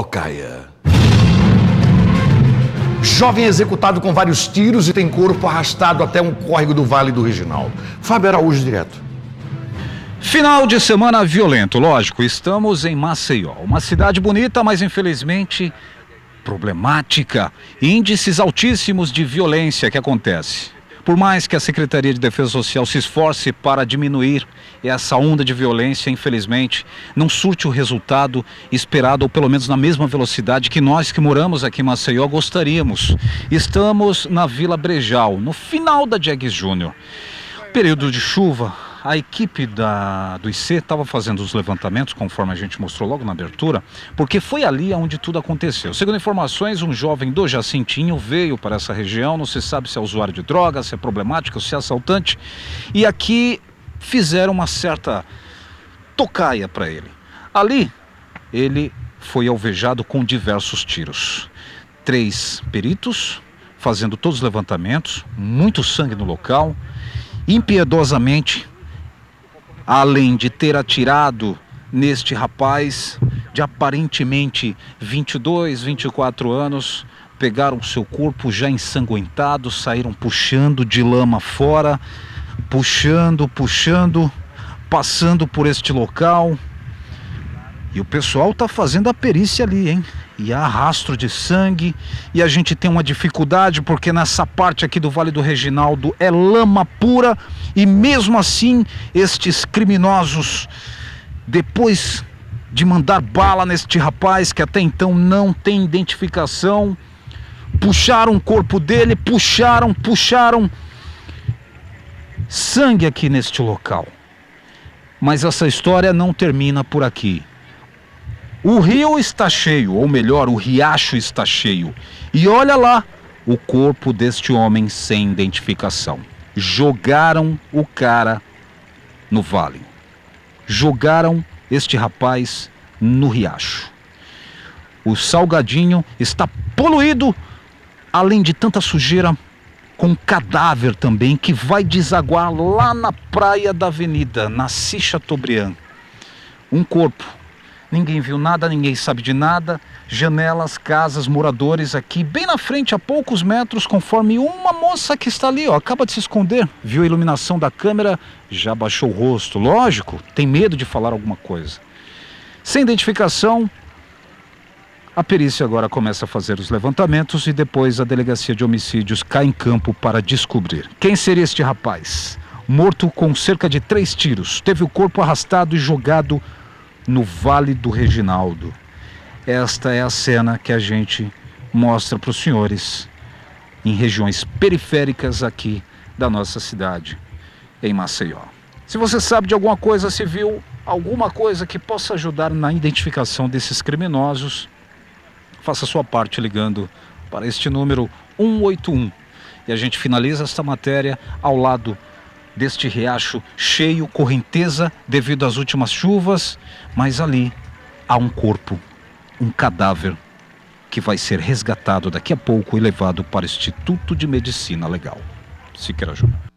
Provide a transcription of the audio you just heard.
tocaia. Jovem executado com vários tiros e tem corpo arrastado até um córrego do Vale do Reginaldo. Fábio Araújo, direto. Final de semana violento, lógico, estamos em Maceió. Uma cidade bonita, mas infelizmente problemática. Índices altíssimos de violência que acontece. Por mais que a Secretaria de Defesa Social se esforce para diminuir essa onda de violência, infelizmente, não surte o resultado esperado, ou pelo menos na mesma velocidade que nós que moramos aqui em Maceió gostaríamos. Estamos na Vila Brejal, no final da Diegues Júnior. Período de chuva, a equipe do IC estava fazendo os levantamentos, conforme a gente mostrou logo na abertura, porque foi ali onde tudo aconteceu. Segundo informações, um jovem do Jacintinho veio para essa região, não se sabe se é usuário de drogas, se é problemático, se é assaltante, e aqui fizeram uma certa tocaia para ele. Ali, ele foi alvejado com diversos tiros. 3 peritos fazendo todos os levantamentos, muito sangue no local, impiedosamente. Além de ter atirado neste rapaz de aparentemente 22, 24 anos, pegaram seu corpo já ensanguentado, saíram puxando de lama fora, puxando, passando por este local. E o pessoal está fazendo a perícia ali, hein? E há rastro de sangue, e a gente tem uma dificuldade porque nessa parte aqui do Vale do Reginaldo é lama pura, e mesmo assim estes criminosos, depois de mandar bala neste rapaz que até então não tem identificação, puxaram o corpo dele, puxaram sangue aqui neste local. Mas essa história não termina por aqui. O rio está cheio, ou melhor, o riacho está cheio. E olha lá, o corpo deste homem sem identificação. Jogaram o cara no vale. Jogaram este rapaz no riacho. O Salgadinho está poluído, além de tanta sujeira, com um cadáver também, que vai desaguar lá na praia da Avenida Nassau Chateaubriand. Um corpo. Ninguém viu nada, ninguém sabe de nada. Janelas, casas, moradores aqui, bem na frente, a poucos metros, conforme uma moça que está ali, ó, acaba de se esconder. Viu a iluminação da câmera, já baixou o rosto. Lógico, tem medo de falar alguma coisa. Sem identificação, a perícia agora começa a fazer os levantamentos e depois a delegacia de homicídios cai em campo para descobrir quem seria este rapaz. Morto com cerca de 3 tiros, teve o corpo arrastado e jogado no Vale do Reginaldo. Esta é a cena que a gente mostra para os senhores em regiões periféricas aqui da nossa cidade, em Maceió. Se você sabe de alguma coisa civil, alguma coisa que possa ajudar na identificação desses criminosos, faça sua parte ligando para este número 181. E a gente finaliza esta matéria ao lado deste riacho cheio, correnteza devido às últimas chuvas, mas ali há um corpo, um cadáver que vai ser resgatado daqui a pouco e levado para o Instituto de Medicina Legal. Siqueira Júnior.